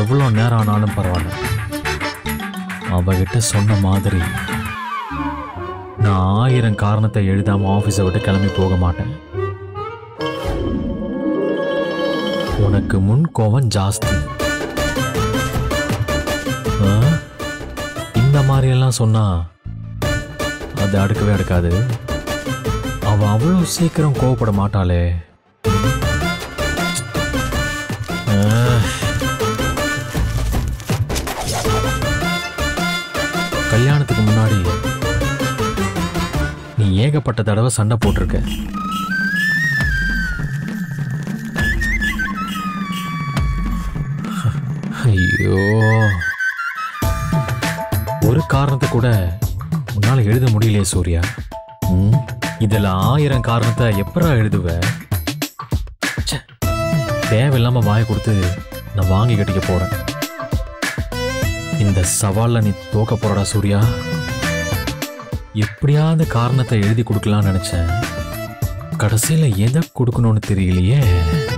எவ்வளோ நேரம் ஆனாலும் பரவாயில்ல, அவகிட்ட சொன்ன மாதிரி நான் 1000 காரணத்தை எழுதாமல் ஆஃபீஸை விட்டு கிளம்பி போக மாட்டேன். உனக்கு முன் கோவம் ஜாஸ்தி, இந்த மாதிரியெல்லாம் சொன்னால் அது அடுக்கவே அடுக்காது. அவள் அவ்வளோ சீக்கிரம் கோவப்பட மாட்டாளே. கல்யாணத்துக்கு முன்னாடி நீ ஏகப்பட்ட தடவை சண்டை போட்டிருக்க. ஐயோ, ஒரு காரணத்தை கூட உன்னால எழுத முடியலையே சூர்யா. இதில் 1000 காரணத்தை எப்பரா எழுதுவ? தேவையில்லாம வாயை கொடுத்து நான் வாங்கி கட்டிக்க போறேன். இந்த சவாலில் நீ தோக்க போறடா சூர்யா. எப்படியாவது காரணத்தை எழுதி கொடுக்கலான்னு நினைச்சேன், கடைசியில் எதை கொடுக்கணும்னு தெரியலையே.